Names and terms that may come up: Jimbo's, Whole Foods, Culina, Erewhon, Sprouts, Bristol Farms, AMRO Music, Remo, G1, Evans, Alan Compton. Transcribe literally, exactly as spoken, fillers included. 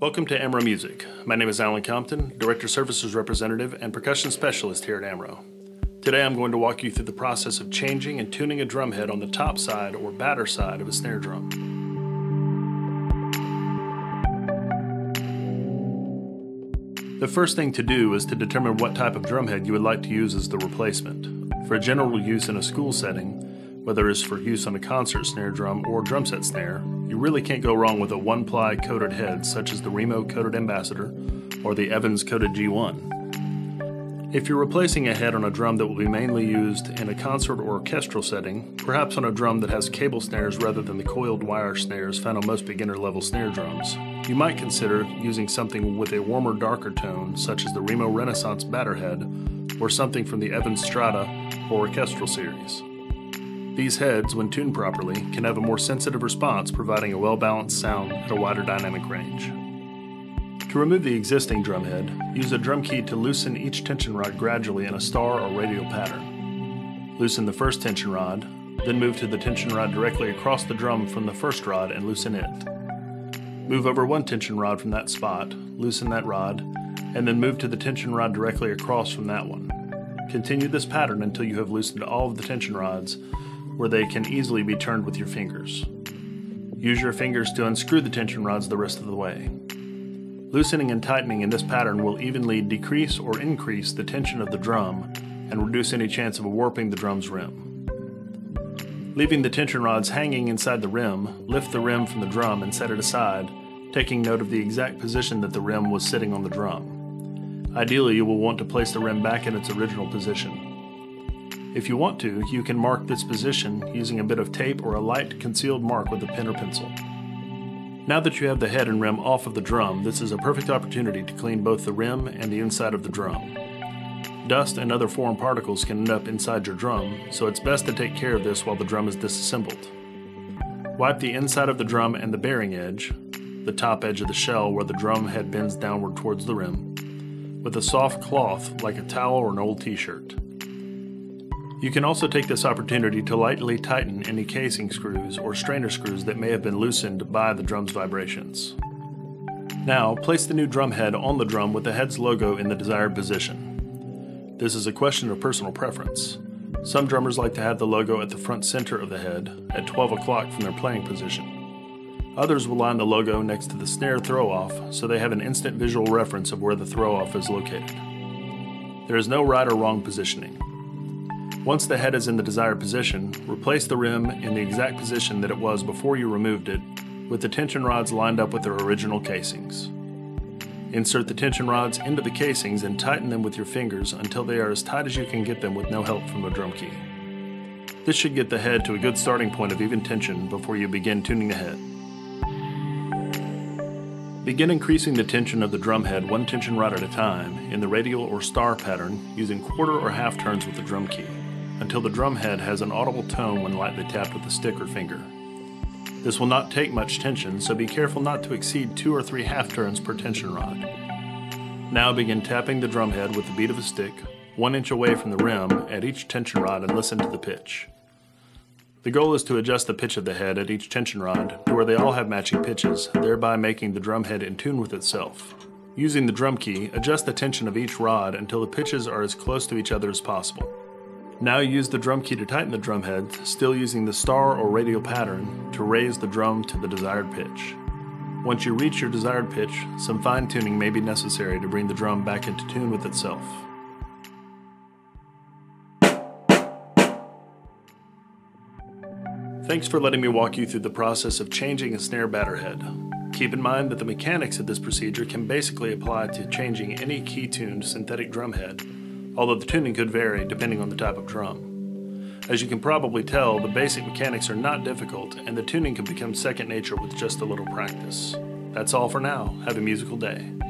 Welcome to AMRO Music. My name is Alan Compton, Director Services Representative and Percussion Specialist here at AMRO. Today I'm going to walk you through the process of changing and tuning a drum head on the top side or batter side of a snare drum. The first thing to do is to determine what type of drum head you would like to use as the replacement. For general use in a school setting, whether it's for use on a concert snare drum or drum set snare, you really can't go wrong with a one-ply coated head such as the Remo coated Ambassador or the Evans coated G one. If you're replacing a head on a drum that will be mainly used in a concert or orchestral setting, perhaps on a drum that has cable snares rather than the coiled wire snares found on most beginner-level snare drums, you might consider using something with a warmer, darker tone such as the Remo Renaissance batter head or something from the Evans Strata or orchestral series. These heads, when tuned properly, can have a more sensitive response, providing a well-balanced sound at a wider dynamic range. To remove the existing drum head, use a drum key to loosen each tension rod gradually in a star or radial pattern. Loosen the first tension rod, then move to the tension rod directly across the drum from the first rod and loosen it. Move over one tension rod from that spot, loosen that rod, and then move to the tension rod directly across from that one. Continue this pattern until you have loosened all of the tension rods, where they can easily be turned with your fingers. Use your fingers to unscrew the tension rods the rest of the way. Loosening and tightening in this pattern will evenly decrease or increase the tension of the drum and reduce any chance of warping the drum's rim. Leaving the tension rods hanging inside the rim, lift the rim from the drum and set it aside, taking note of the exact position that the rim was sitting on the drum. Ideally, you will want to place the rim back in its original position. If you want to, you can mark this position using a bit of tape or a light concealed mark with a pen or pencil. Now that you have the head and rim off of the drum, this is a perfect opportunity to clean both the rim and the inside of the drum. Dust and other foreign particles can end up inside your drum, so it's best to take care of this while the drum is disassembled. Wipe the inside of the drum and the bearing edge, the top edge of the shell where the drum head bends downward towards the rim, with a soft cloth like a towel or an old t-shirt. You can also take this opportunity to lightly tighten any casing screws or strainer screws that may have been loosened by the drum's vibrations. Now, place the new drum head on the drum with the head's logo in the desired position. This is a question of personal preference. Some drummers like to have the logo at the front center of the head at twelve o'clock from their playing position. Others will line the logo next to the snare throw-off so they have an instant visual reference of where the throw-off is located. There is no right or wrong positioning. Once the head is in the desired position, replace the rim in the exact position that it was before you removed it, with the tension rods lined up with their original casings. Insert the tension rods into the casings and tighten them with your fingers until they are as tight as you can get them with no help from a drum key. This should get the head to a good starting point of even tension before you begin tuning the head. Begin increasing the tension of the drum head one tension rod at a time in the radial or star pattern using quarter or half turns with the drum key, until the drum head has an audible tone when lightly tapped with a stick or finger. This will not take much tension, so be careful not to exceed two or three half turns per tension rod. Now begin tapping the drum head with the beat of a stick, one inch away from the rim at each tension rod and listen to the pitch. The goal is to adjust the pitch of the head at each tension rod to where they all have matching pitches, thereby making the drum head in tune with itself. Using the drum key, adjust the tension of each rod until the pitches are as close to each other as possible. Now use the drum key to tighten the drum head, still using the star or radial pattern to raise the drum to the desired pitch. Once you reach your desired pitch, some fine-tuning may be necessary to bring the drum back into tune with itself. Thanks for letting me walk you through the process of changing a snare batter head. Keep in mind that the mechanics of this procedure can basically apply to changing any key-tuned synthetic drum head, although the tuning could vary depending on the type of drum. As you can probably tell, the basic mechanics are not difficult, and the tuning can become second nature with just a little practice. That's all for now. Have a musical day.